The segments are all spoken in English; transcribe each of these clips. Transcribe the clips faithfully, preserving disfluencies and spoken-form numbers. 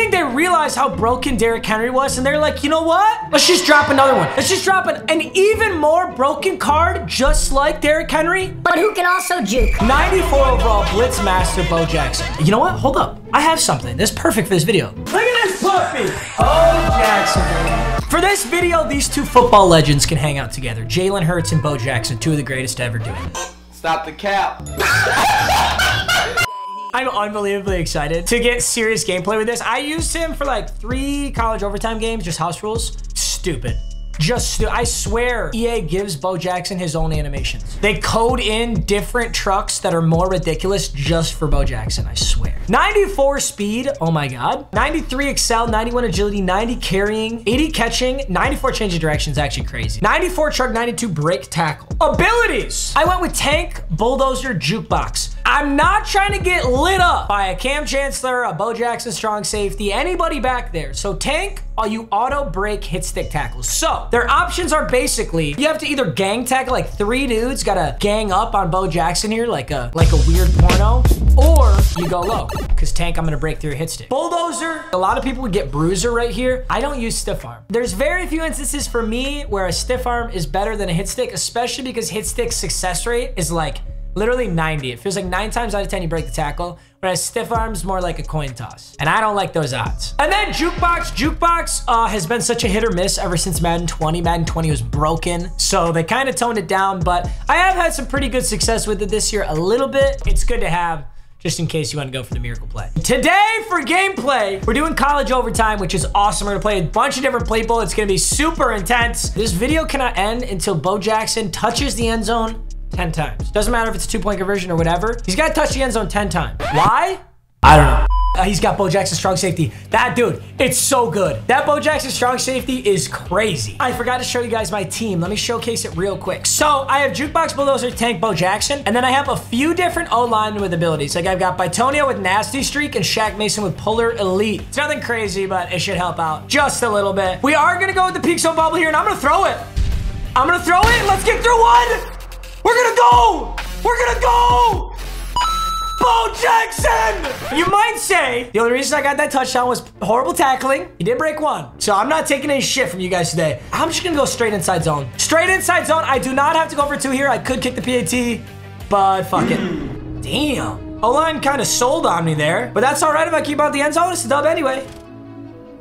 think they realized how broken Derrick Henry was, and they're like, you know what? Let's just drop another one. Let's just drop an, an even more broken card, just like Derrick Henry. But who can also juke? ninety-four overall blitz master Bo Jackson. You know what? Hold up. I have something. This is perfect for this video. Look at this puppy. Bo Jackson, baby. For this video, these two football legends can hang out together. Jalen Hurts and Bo Jackson, two of the greatest to ever do it. Stop the cap. I'm unbelievably excited to get serious gameplay with this. I used him for like three college overtime games, just house rules. Stupid. Just, stu I swear, E A gives Bo Jackson his own animations. They code in different trucks that are more ridiculous just for Bo Jackson, I swear. ninety-four speed, oh my God. ninety-three excel, ninety-one agility, ninety carrying, eighty catching, ninety-four change of direction is actually crazy. ninety-four truck, ninety-two break tackle. Abilities! I went with tank, bulldozer, jukebox. I'm not trying to get lit up by a Cam Chancellor, a Bo Jackson strong safety, anybody back there. So tank, all you auto break hit stick tackles. So their options are basically, you have to either gang tackle, like three dudes gotta gang up on Bo Jackson here, like a, like a weird porno, or you go low, because tank, I'm gonna break through your hit stick. Bulldozer, a lot of people would get bruiser right here. I don't use stiff arm. There's very few instances for me where a stiff arm is better than a hit stick, especially because hit stick success rate is like, literally ninety. It feels like nine times out of ten you break the tackle, whereas stiff arm's more like a coin toss. And I don't like those odds. And then jukebox. Jukebox uh, has been such a hit or miss ever since Madden twenty. Madden twenty was broken, so they kind of toned it down, but I have had some pretty good success with it this year a little bit. It's good to have, just in case you want to go for the miracle play. Today for gameplay, we're doing college overtime, which is awesome. We're gonna play a bunch of different people. It's gonna be super intense. This video cannot end until Bo Jackson touches the end zone ten times. Doesn't matter if it's a two-point conversion or whatever. He's got to touch the end zone ten times. Why? I don't know. Uh, he's got Bo Jackson strong safety. That dude, it's so good. That Bo Jackson strong safety is crazy. I forgot to show you guys my team. Let me showcase it real quick. So I have Jukebox, Bulldozer, Tank, Bo Jackson, and then I have a few different O-line with abilities. Like I've got Bitonio with Nasty Streak and Shaq Mason with Puller Elite. It's nothing crazy, but it should help out just a little bit. We are going to go with the Peak Zone Bubble here, and I'm going to throw it. I'm going to throw it. Let's get through one. We're gonna go! We're gonna go! Bo Jackson! You might say, the only reason I got that touchdown was horrible tackling. He did break one. So I'm not taking any shit from you guys today. I'm just gonna go straight inside zone. Straight inside zone. I do not have to go for two here. I could kick the P A T, but fuck it. Damn. O-line kind of sold on me there, but that's all right if I keep out the end zone. It's a dub anyway.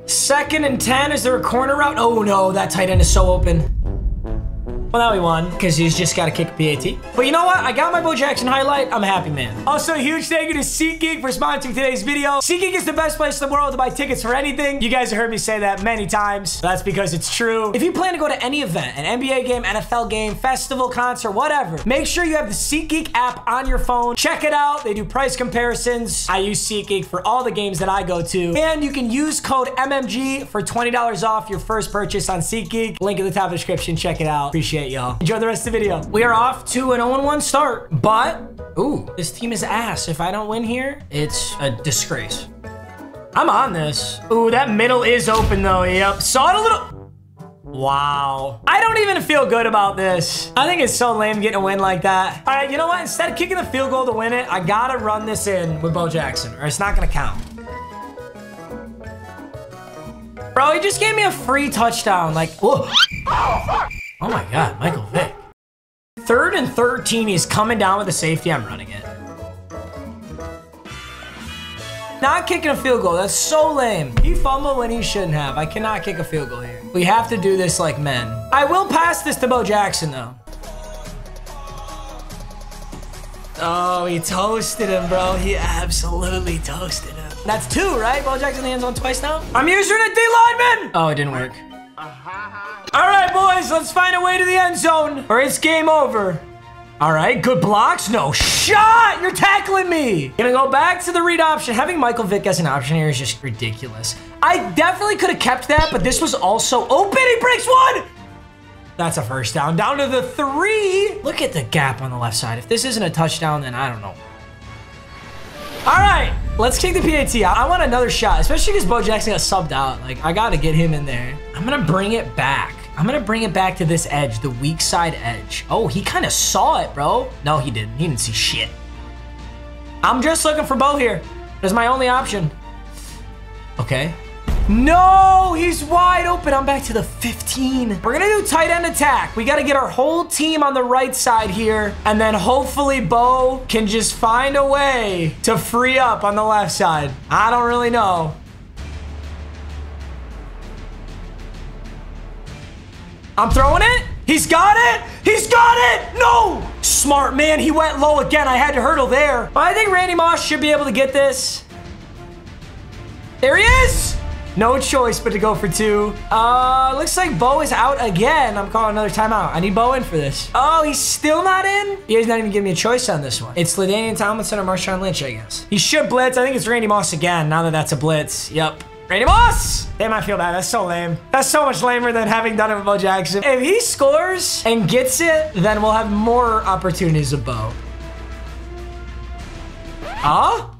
Second and ten. Is there a corner route? Oh no, that tight end is so open. Well, now we won, because he's just got to kick a P A T. But you know what? I got my Bo Jackson highlight. I'm a happy man. Also, huge thank you to SeatGeek for sponsoring today's video. SeatGeek is the best place in the world to buy tickets for anything. You guys have heard me say that many times. That's because it's true. If you plan to go to any event, an N B A game, N F L game, festival, concert, whatever, make sure you have the SeatGeek app on your phone. Check it out. They do price comparisons. I use SeatGeek for all the games that I go to. And you can use code M M G for twenty dollars off your first purchase on SeatGeek. Link in the top of the description. Check it out. Appreciate it. Y'all enjoy the rest of the video. We are off to an oh and one start, but ooh, this team is ass. If I don't win here, it's a disgrace. I'm on this. Ooh, that middle is open though. Yep, saw it a little. Wow, I don't even feel good about this. I think it's so lame getting a win like that. All right, you know what? Instead of kicking the field goal to win it, I gotta run this in with Bo Jackson or it's not gonna count. Bro, he just gave me a free touchdown. Like, whoa. Oh, fuck. Oh my God, Michael Vick. Third and thirteen, he's coming down with a safety. I'm running it. Not kicking a field goal. That's so lame. He fumbled when he shouldn't have. I cannot kick a field goal here. We have to do this like men. I will pass this to Bo Jackson, though. Oh, he toasted him, bro. He absolutely toasted him. That's two, right? Bo Jackson in the end zone twice now? I'm using a D-lineman! Oh, it didn't work. All right, boys, let's find a way to the end zone or it's game over. All right, good blocks. No shot. You're tackling me. Gonna go back to the read option. Having Michael Vick as an option here is just ridiculous. I definitely could have kept that, but this was also open. He breaks one. That's a first down. Down to the three. Look at the gap on the left side. If this isn't a touchdown, then I don't know. All right, let's kick the P A T out. I want another shot, especially because Bo Jackson got subbed out. Like, I got to get him in there. I'm going to bring it back. I'm going to bring it back to this edge, the weak side edge. Oh, he kind of saw it, bro. No, he didn't. He didn't see shit. I'm just looking for Bo here. That's my only option. Okay. No, he's wide open. I'm back to the fifteen. We're gonna do tight end attack. We gotta get our whole team on the right side here, and then hopefully Bo can just find a way to free up on the left side. I don't really know. I'm throwing it. He's got it. He's got it. No. Smart man. He went low again. I had to hurdle there. But I think Randy Moss should be able to get this. There he is. No choice but to go for two. Uh, looks like Bo is out again. I'm calling another timeout. I need Bo in for this. Oh, he's still not in? You guys not even giving me a choice on this one. It's LaDainian Tomlinson or Marshawn Lynch, I guess. He should blitz. I think it's Randy Moss again, now that that's a blitz. Yep. Randy Moss! Damn, I feel bad. That's so lame. That's so much lamer than having done it with Bo Jackson. If he scores and gets it, then we'll have more opportunities with Bo. Huh?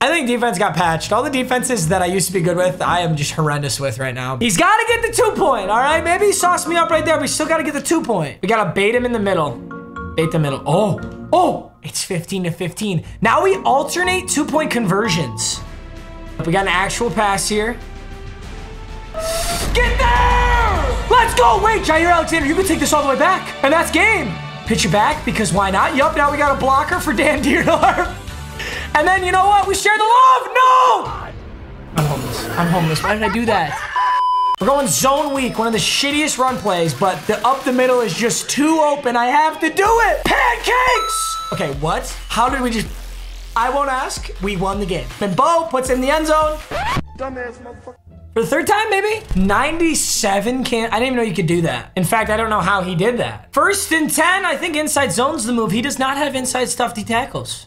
I think defense got patched. All the defenses that I used to be good with, I am just horrendous with right now. He's got to get the two point, all right? Maybe he sauced me up right there, but we still got to get the two point. We got to bait him in the middle. Bait the middle. Oh, oh, it's fifteen to fifteen. Now we alternate two point conversions. We got an actual pass here. Get there! Let's go! Wait, Jaire Alexander, you can take this all the way back. And that's game. Pitch it back, because why not? Yup, now we got a blocker for Dan Deardorff. And then, you know what? We share the love! No! I'm homeless. I'm homeless. Why did I do that? We're going zone week. One of the shittiest run plays, but the up the middle is just too open. I have to do it! Pancakes! Okay, what? How did we just... I won't ask. We won the game. And Bo puts in the end zone. Dumbass motherfucker. For the third time, maybe? ninety-seven can't... I didn't even know you could do that. In fact, I don't know how he did that. First and ten, I think inside zone's the move. He does not have inside stuffed tackles.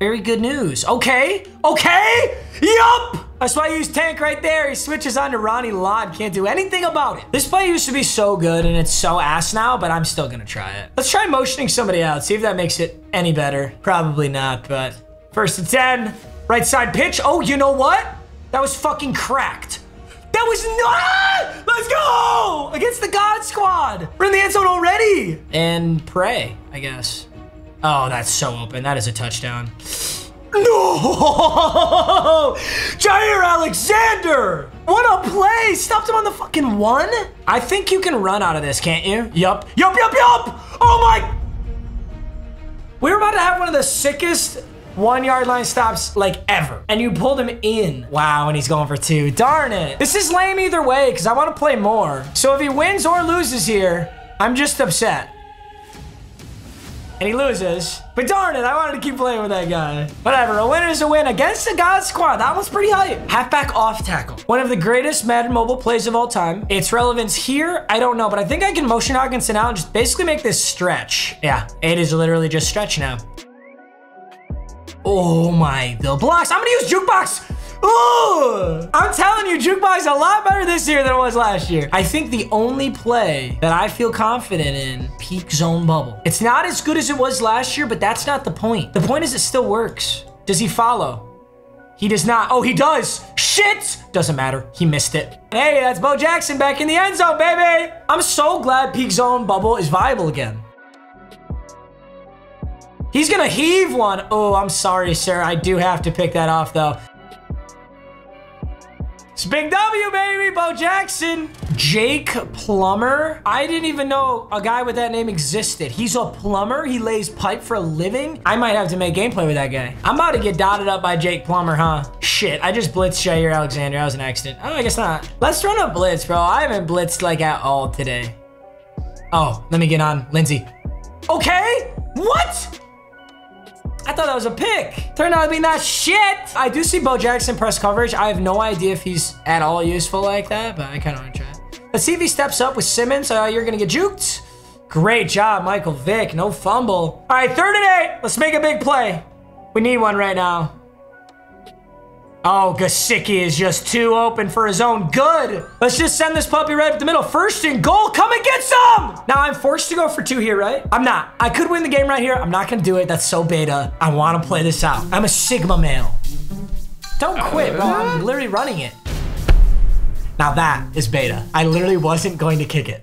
Very good news. Okay. Okay. Yup. That's why I use Tank right there. He switches on to Ronnie Lott. Can't do anything about it. This play used to be so good, and it's so ass now, but I'm still going to try it. Let's try motioning somebody out. See if that makes it any better. Probably not, but first and ten. Right side pitch. Oh, you know what? That was fucking cracked. That was not. Let's go. Against the God Squad. We're in the end zone already. And pray, I guess. Oh, that's so open. That is a touchdown. No! Jaire Alexander! What a play! Stopped him on the fucking one? I think you can run out of this, can't you? Yup. Yup, yup, yup! Oh my... We're about to have one of the sickest one-yard line stops, like, ever. And you pulled him in. Wow, and he's going for two. Darn it. This is lame either way, because I want to play more. So if he wins or loses here, I'm just upset. And he loses. But darn it, I wanted to keep playing with that guy. Whatever, a winner's a win against the God Squad. That was pretty hype. Halfback off tackle. One of the greatest Madden mobile plays of all time. Its relevance here, I don't know, but I think I can motion Hawkinson out and just basically make this stretch. Yeah, it is literally just stretch now. Oh my, the blocks. I'm gonna use Jukebox. Ooh, I'm telling you, Jukebox is a lot better this year than it was last year. I think the only play that I feel confident in, peak zone bubble. It's not as good as it was last year, but that's not the point. The point is it still works. Does he follow? He does not. Oh, he does. Shit. Doesn't matter. He missed it. Hey, that's Bo Jackson back in the end zone, baby. I'm so glad peak zone bubble is viable again. He's gonna heave one. Oh, I'm sorry, sir. I do have to pick that off, though. It's big W, baby, Bo Jackson. Jake Plummer. I didn't even know a guy with that name existed. He's a plumber. He lays pipe for a living. I might have to make gameplay with that guy. I'm about to get dotted up by Jake Plummer, huh? Shit, I just blitzed Jaire Alexander. That was an accident. Oh, I guess not. Let's run a blitz, bro. I haven't blitzed like at all today. Oh, let me get on Lindsey. Okay, what? I thought that was a pick. Turned out to be not shit. I do see Bo Jackson press coverage. I have no idea if he's at all useful like that, but I kind of want to try it. Let's see if he steps up with Simmons. Uh, you're going to get juked. Great job, Michael Vick. No fumble. All right, third and eight. Let's make a big play. We need one right now. Oh, Gesicki is just too open for his own good. Let's just send this puppy right up the middle. First and goal, come and get some! Now I'm forced to go for two here, right? I'm not. I could win the game right here. I'm not gonna do it. That's so beta. I wanna play this out. I'm a Sigma male. Don't quit, bro. I'm literally running it. Now that is beta. I literally wasn't going to kick it.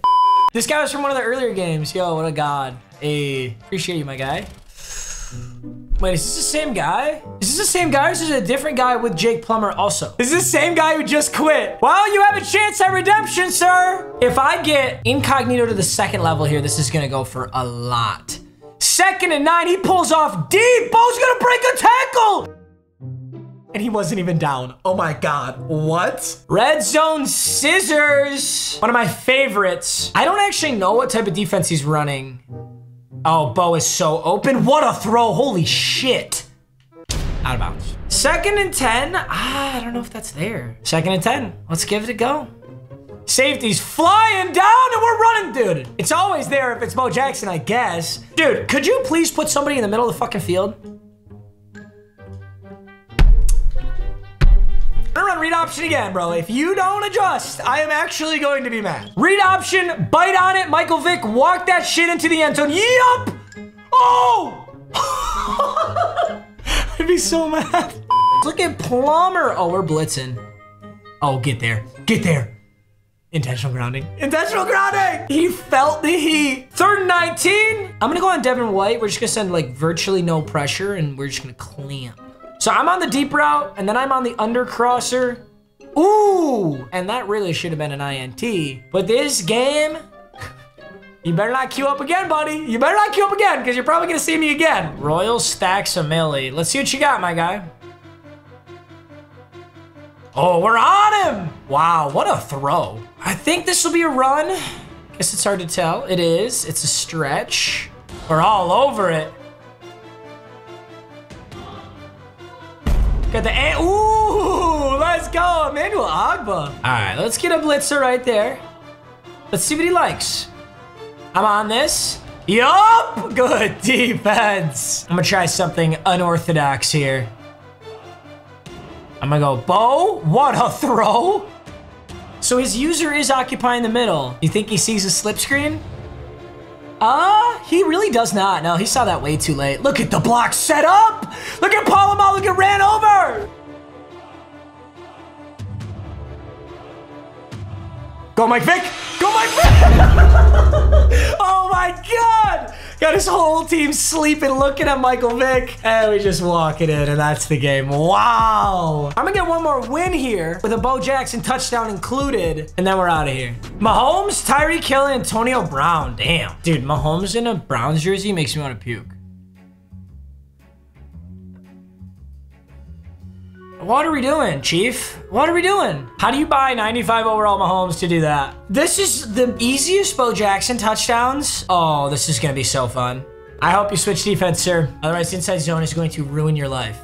This guy was from one of the earlier games. Yo, what a god. Hey, appreciate you, my guy. Wait, is this the same guy? Is this the same guy or is this a different guy with Jake Plummer also? Is this the same guy who just quit? Well, you have a chance at redemption, sir. If I get incognito to the second level here, this is gonna go for a lot. Second and nine, he pulls off deep. Bo's gonna break a tackle. And he wasn't even down. Oh my God, what? Red zone scissors. One of my favorites. I don't actually know what type of defense he's running. Oh, Bo is so open. What a throw, holy shit. Out of bounds. Second and ten, ah, I don't know if that's there. Second and ten, let's give it a go. Safety's flying down and we're running, dude. It's always there if it's Bo Jackson, I guess. Dude, could you please put somebody in the middle of the fucking field? I'm gonna run read option again, bro. If you don't adjust, I am actually going to be mad. Read option, bite on it. Michael Vick, walk that shit into the end zone. Yup! Oh! I'd be so mad. Look at Plummer. Oh, we're blitzing. Oh, get there. Get there. Intentional grounding. Intentional grounding! He felt the heat. Third and nineteen. I'm gonna go on Devin White. We're just gonna send like virtually no pressure and we're just gonna clamp. So I'm on the deep route, and then I'm on the undercrosser. Ooh! And that really should have been an I N T. But this game, you better not queue up again, buddy. You better not queue up again, because you're probably going to see me again. Royal stacks a milli. Let's see what you got, my guy. Oh, we're on him! Wow, what a throw. I think this will be a run. Guess it's hard to tell. It is. It's a stretch. We're all over it. Got the, ooh, let's go, Emmanuel Ogba. All right, let's get a blitzer right there. Let's see what he likes. I'm on this. Yup, good defense. I'm gonna try something unorthodox here. I'm gonna go, Bo, what a throw. So his user is occupying the middle. You think he sees a slip screen? Ah, uh, he really does not. No, he saw that way too late. Look at the block set up. Look at Polamalu get ran over. Go Mike Vick. Go Mike Vick. Oh my God. Got his whole team sleeping, looking at Michael Vick. And we just walk it in, and that's the game. Wow. I'm gonna get one more win here with a Bo Jackson touchdown included, and then we're out of here. Mahomes, Tyreek Hill, and Antonio Brown. Damn. Dude, Mahomes in a Browns jersey makes me want to puke. What are we doing, Chief? What are we doing? How do you buy ninety-five overall Mahomes to do that? This is the easiest Bo Jackson touchdowns. Oh, this is gonna be so fun. I hope you switch defense, sir. Otherwise, inside zone is going to ruin your life.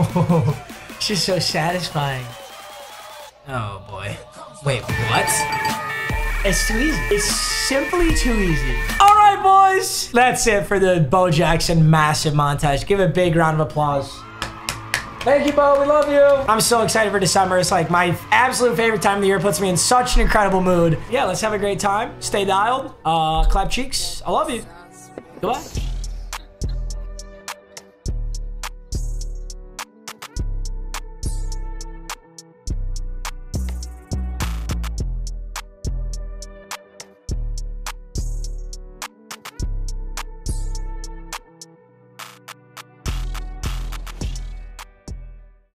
Oh, it's just so satisfying. Oh boy. Wait, what? It's too easy. It's simply too easy. All right, boys. That's it for the Bo Jackson massive montage. Give a big round of applause. Thank you, Bo. We love you. I'm so excited for December. It's like my absolute favorite time of the year. It puts me in such an incredible mood. Yeah, let's have a great time. Stay dialed. Uh, clap cheeks. I love you. Goodbye.